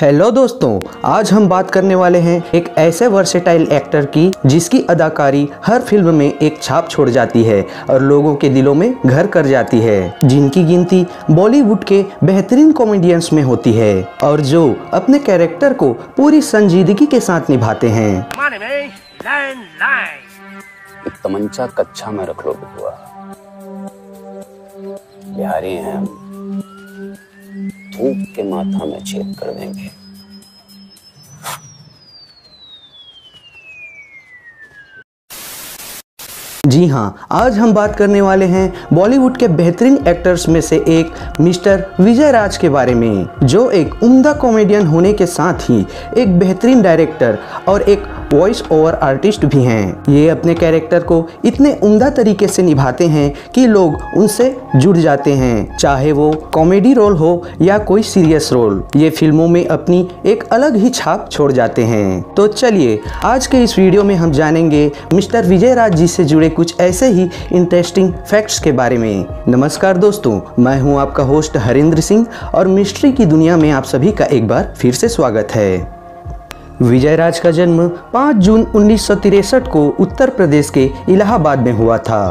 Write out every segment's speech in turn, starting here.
Hello दोस्तों, आज हम बात करने वाले हैं एक ऐसे वर्सेटाइल एक्टर की जिसकी अदाकारी हर फिल्म में एक छाप छोड़ जाती है और लोगों के दिलों में घर कर जाती है, जिनकी गिनती बॉलीवुड के बेहतरीन कॉमेडियंस में होती है और जो अपने कैरेक्टर को पूरी संजीदगी के साथ निभाते हैं। एक तमंचा कच्चा में रख लो बुआ, प्यारे हैं धूप के माथा में छेद कर देंगे। जी हाँ, आज हम बात करने वाले हैं बॉलीवुड के बेहतरीन एक्टर्स में से एक मिस्टर विजय राज के बारे में, जो एक उम्दा कॉमेडियन होने के साथ ही एक बेहतरीन डायरेक्टर और एक वॉइस ओवर आर्टिस्ट भी हैं। ये अपने कैरेक्टर को इतने उम्दा तरीके से निभाते हैं कि लोग उनसे जुड़ जाते हैं, चाहे वो कॉमेडी रोल हो या कोई सीरियस रोल। ये फिल्मों में अपनी एक अलग ही छाप छोड़ जाते हैं। तो चलिए, आज के इस वीडियो में हम जानेंगे मिस्टर विजय राज जी से जुड़े कुछ ऐसे ही इंटरेस्टिंग फैक्ट्स के बारे में। नमस्कार दोस्तों, मैं हूँ आपका होस्ट हरेंद्र सिंह और मिस्ट्री की दुनिया में आप सभी का एक बार फिर से स्वागत है। विजय राज का जन्म 5 जून 1963 को उत्तर प्रदेश के इलाहाबाद में हुआ था।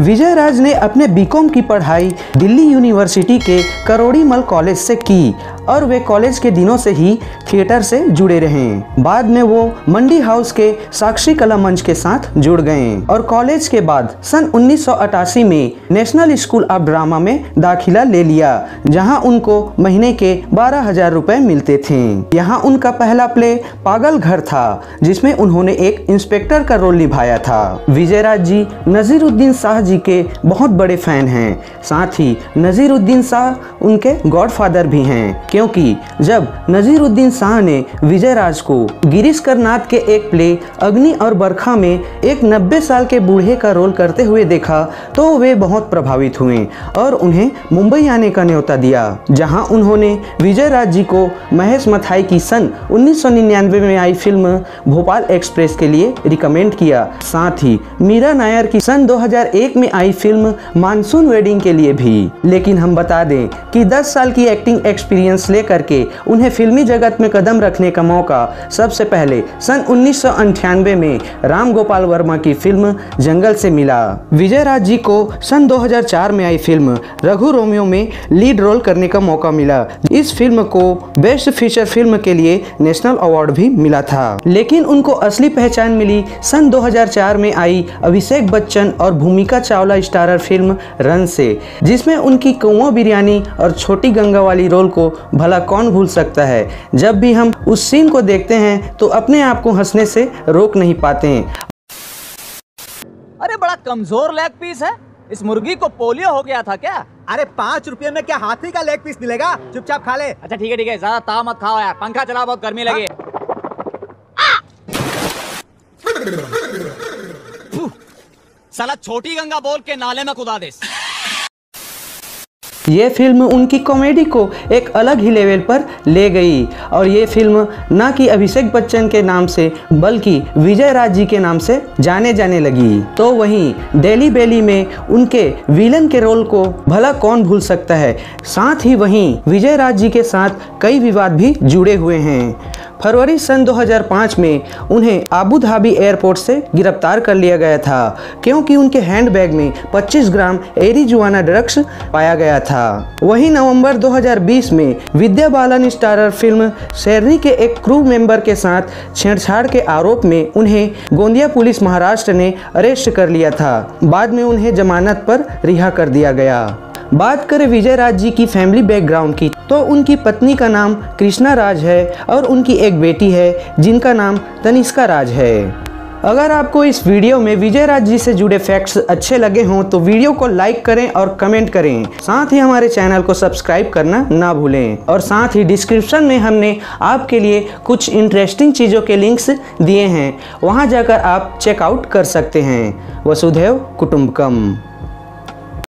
विजय राज ने अपने बीकॉम की पढ़ाई दिल्ली यूनिवर्सिटी के करोड़ी मल कॉलेज से की और वे कॉलेज के दिनों से ही थिएटर से जुड़े रहे। बाद में वो मंडी हाउस के साक्षी कला मंच के साथ जुड़ गए और कॉलेज के बाद सन 1988 में नेशनल स्कूल ऑफ ड्रामा में दाखिला ले लिया, जहां उनको महीने के 12,000 रुपए मिलते थे। यहां उनका पहला प्ले पागल घर था, जिसमें उन्होंने एक इंस्पेक्टर का रोल निभाया था। विजय राज जी नसीरुद्दीन शाह जी के बहुत बड़े फैन हैं, साथ ही नसीरुद्दीन शाह उनके गॉडफादर भी हैं, क्योंकि जब नसीरुद्दीन शाह ने विजय राज को गिरीश कर्नाट के एक प्ले अग्नि और बरखा में एक 90 साल के बूढ़े का रोल करते हुए देखा तो वे बहुत प्रभावित हुए और उन्हें मुंबई आने का न्योता दिया, जहां उन्होंने विजय राज जी को महेश मथाई की सन 1999 में आई फिल्म भोपाल एक्सप्रेस के लिए रिकमेंड किया। साथ ही मीरा नायर की सन 2001 में आई फिल्म मानसून वेडिंग के लिए भी। लेकिन हम बता दें कि 10 साल की एक्टिंग एक्सपीरियंस लेकर के उन्हें फिल्मी जगत में कदम रखने का मौका सबसे पहले सन 1998 में रामगोपाल वर्मा की फिल्म जंगल से मिला। विजय राज जी को सन 2004 में आई फिल्म रघु रोमियो में लीड रोल करने का मौका मिला। इस फिल्म को बेस्ट फीचर फिल्म के लिए नेशनल अवार्ड भी मिला था। लेकिन उनको असली पहचान मिली सन 2004 में आई अभिषेक बच्चन और भूमिका चावला स्टारर फिल्म रन से, जिसमें उनकी कौआ बिरयानी और छोटी गंगा वाली रोल को भला कौन भूल सकता है। जब भी हम उस सीन को देखते हैं तो अपने आप को हंसने से रोक नहीं पाते हैं। अरे बड़ा कमजोर लेग पीस है, इस मुर्गी को पोलियो हो गया था क्या? अरे 5 रुपये में क्या हाथी का लेग पीस मिलेगा, चुपचाप खा ले। अच्छा ठीक है ठीक है, ज्यादा ताव मत खाओ यार, पंखा चलाओ, बहुत गर्मी लगी। साला छोटी गंगा बोल के नाले में कूदा दे। ये फिल्म उनकी कॉमेडी को एक अलग ही लेवल पर ले गई और ये फिल्म ना कि अभिषेक बच्चन के नाम से बल्कि विजय राज जी के नाम से जाने जाने लगी। तो वहीं डेली बेली में उनके विलन के रोल को भला कौन भूल सकता है। साथ ही वहीं विजय राज जी के साथ कई विवाद भी जुड़े हुए हैं। फरवरी सन 2005 में उन्हें आबू धाबी एयरपोर्ट से गिरफ्तार कर लिया गया था, क्योंकि उनके हैंडबैग में 25 ग्राम एरिजुआना ड्रग्स पाया गया था। वहीं नवंबर 2020 में विद्या बालन स्टारर फिल्म शेरनी के एक क्रू मेंबर के साथ छेड़छाड़ के आरोप में उन्हें गोंदिया पुलिस महाराष्ट्र ने अरेस्ट कर लिया था। बाद में उन्हें जमानत पर रिहा कर दिया गया। बात करें विजय राज जी की फैमिली बैकग्राउंड की, तो उनकी पत्नी का नाम कृष्णा राज है और उनकी एक बेटी है जिनका नाम तनिष्का राज है। अगर आपको इस वीडियो में विजय राज जी से जुड़े फैक्ट्स अच्छे लगे हों तो वीडियो को लाइक करें और कमेंट करें। साथ ही हमारे चैनल को सब्सक्राइब करना ना भूलें और साथ ही डिस्क्रिप्शन में हमने आपके लिए कुछ इंटरेस्टिंग चीज़ों के लिंक्स दिए हैं, वहां जाकर आप चेकआउट कर सकते हैं। वसुधैव कुटुम्बकम।